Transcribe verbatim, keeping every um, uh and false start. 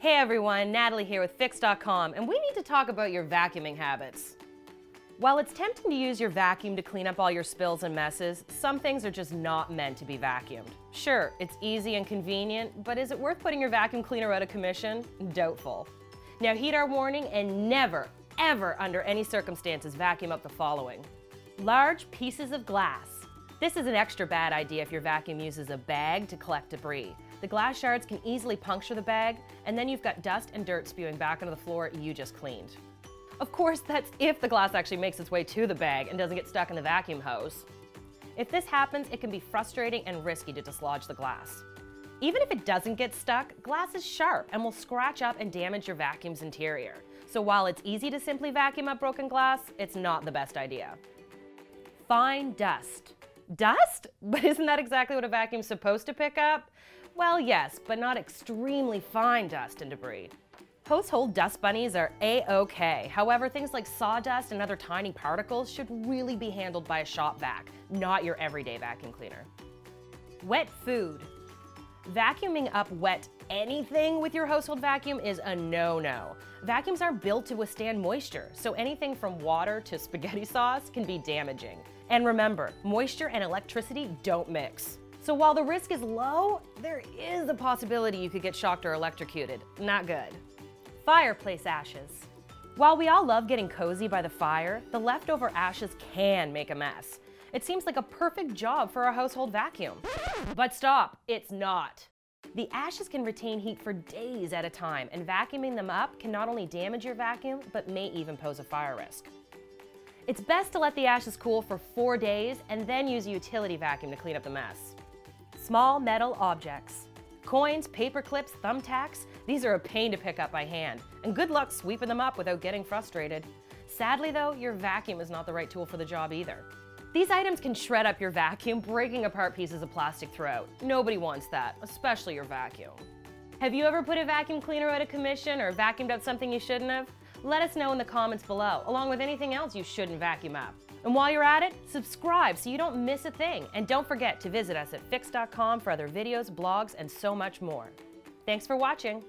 Hey everyone, Natalie here with Fix dot com, and we need to talk about your vacuuming habits. While it's tempting to use your vacuum to clean up all your spills and messes, some things are just not meant to be vacuumed. Sure, it's easy and convenient, but is it worth putting your vacuum cleaner out of commission? Doubtful. Now heed our warning and never, ever under any circumstances vacuum up the following. Large pieces of glass. This is an extra bad idea if your vacuum uses a bag to collect debris. The glass shards can easily puncture the bag, and then you've got dust and dirt spewing back onto the floor you just cleaned. Of course, that's if the glass actually makes its way to the bag and doesn't get stuck in the vacuum hose. If this happens, it can be frustrating and risky to dislodge the glass. Even if it doesn't get stuck, glass is sharp and will scratch up and damage your vacuum's interior. So while it's easy to simply vacuum up broken glass, it's not the best idea. Fine dust. Dust? But isn't that exactly what a vacuum's supposed to pick up? Well, yes, but not extremely fine dust and debris. Household dust bunnies are A-okay. However, things like sawdust and other tiny particles should really be handled by a shop vac, not your everyday vacuum cleaner. Wet food. Vacuuming up wet anything with your household vacuum is a no-no. Vacuums are built to withstand moisture, so anything from water to spaghetti sauce can be damaging. And remember, moisture and electricity don't mix. So while the risk is low, there is a possibility you could get shocked or electrocuted. Not good. Fireplace ashes. While we all love getting cozy by the fire, the leftover ashes can make a mess. It seems like a perfect job for a household vacuum. But stop, it's not. The ashes can retain heat for days at a time, and vacuuming them up can not only damage your vacuum, but may even pose a fire risk. It's best to let the ashes cool for four days and then use a utility vacuum to clean up the mess. Small metal objects. Coins, paper clips, thumbtacks, these are a pain to pick up by hand, and good luck sweeping them up without getting frustrated. Sadly though, your vacuum is not the right tool for the job either. These items can shred up your vacuum, breaking apart pieces of plastic throughout. Nobody wants that, especially your vacuum. Have you ever put a vacuum cleaner out of commission or vacuumed up something you shouldn't have? Let us know in the comments below, along with anything else you shouldn't vacuum up. And while you're at it, subscribe so you don't miss a thing. And don't forget to visit us at Fix dot com for other videos, blogs, and so much more. Thanks for watching.